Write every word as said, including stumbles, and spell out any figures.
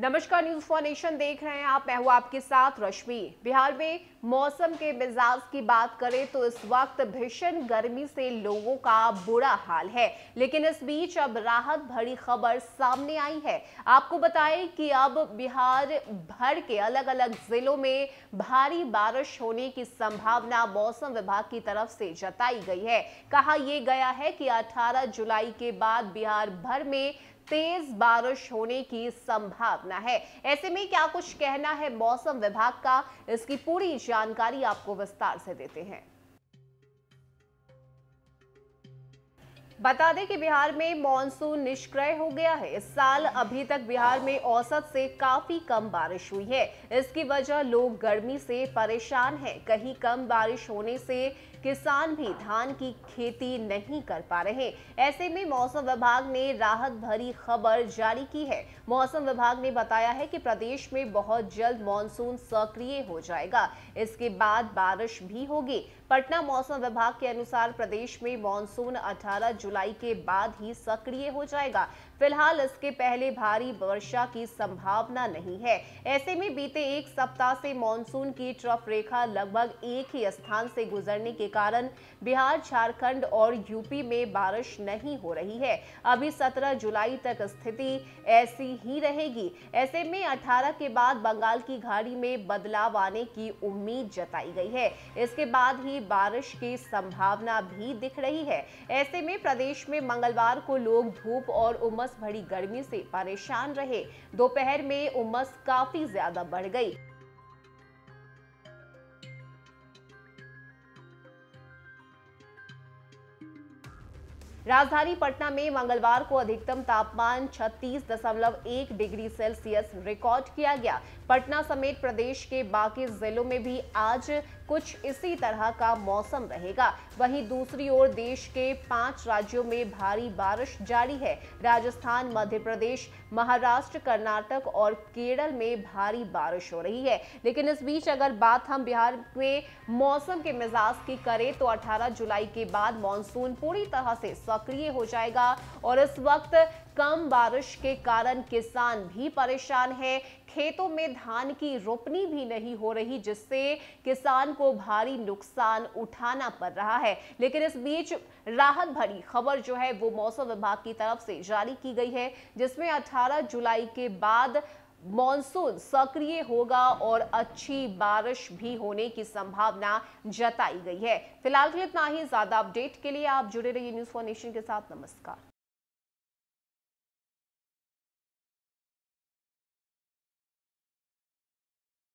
नमस्कार, news for nation देख रहे हैं आप। मैं हूं आपके साथ रश्मि। बिहार में मौसम के मिजाज की बात करें तो इस वक्त भीषण गर्मी से लोगों का बुरा हाल है, लेकिन इस बीच अब राहत भरी खबर सामने आई है। आपको बताएं कि अब बिहार भर के अलग अलग जिलों में भारी बारिश होने की संभावना मौसम विभाग की तरफ से जताई गई है। कहा यह गया है कि अठारह जुलाई के बाद बिहार भर में तेज बारिश होने की संभावना है। ऐसे में क्या कुछ कहना है मौसम विभाग का, इसकी पूरी जानकारी आपको विस्तार से देते हैं। बता दें कि बिहार में मॉनसून निष्क्रिय हो गया है। इस साल अभी तक बिहार में औसत से काफी कम बारिश हुई है। इसकी वजह लोग गर्मी से परेशान हैं। कहीं कम बारिश होने से किसान भी धान की खेती नहीं कर पा रहे। ऐसे में मौसम विभाग ने राहत भरी खबर जारी की है। मौसम विभाग ने बताया है कि प्रदेश में बहुत जल्द मॉनसून सक्रिय हो जाएगा, इसके बाद बारिश भी होगी। पटना मौसम विभाग के अनुसार प्रदेश में मॉनसून अठारह जुलाई के बाद ही सक्रिय हो जाएगा। फिलहाल इसके पहले भारी वर्षा की संभावना नहीं है। ऐसे में बीते एक सप्ताह से मॉनसून की ट्रफ रेखा लगभग एक ही स्थान से गुजरने के कारण बिहार, झारखंड और यूपी में बारिश नहीं हो रही है। अभी सत्रह जुलाई तक स्थिति ऐसी ही रहेगी। ऐसे में अठारह के बाद बंगाल की खाड़ी में बदलाव आने की उम्मीद जताई गई है। इसके बाद ही बारिश की संभावना भी दिख रही है। ऐसे में प्रदेश में मंगलवार को लोग धूप और उमस भरी गर्मी से परेशान रहे। दोपहर में उमस काफी ज्यादा बढ़ गई। राजधानी पटना में मंगलवार को अधिकतम तापमान छत्तीस दशमलव एक डिग्री सेल्सियस रिकॉर्ड किया गया। पटना समेत प्रदेश के बाकी जिलों में भी आज कुछ इसी तरह का मौसम रहेगा। वहीं दूसरी ओर देश के पांच राज्यों में भारी बारिश जारी है। राजस्थान, मध्य प्रदेश, महाराष्ट्र, कर्नाटक और केरल में भारी बारिश हो रही है। लेकिन इस बीच अगर बात हम बिहार में मौसम के मिजाज की करें तो अठारह जुलाई के बाद मॉनसून पूरी तरह से सक्रिय हो जाएगा और इस वक्त कम बारिश के कारण किसान भी परेशान है। खेतों में धान की रोपनी भी नहीं हो रही, जिससे किसान को भारी नुकसान उठाना पड़ रहा है। लेकिन इस बीच राहत भरी खबर जो है वो मौसम विभाग की तरफ से जारी की गई है, जिसमें अठारह जुलाई के बाद मॉनसून सक्रिय होगा और अच्छी बारिश भी होने की संभावना जताई गई है। फिलहाल के लिए इतना ही। ज्यादा अपडेट के लिए आप जुड़े रहिए न्यूज़ फॉर नेशन के साथ। नमस्कार।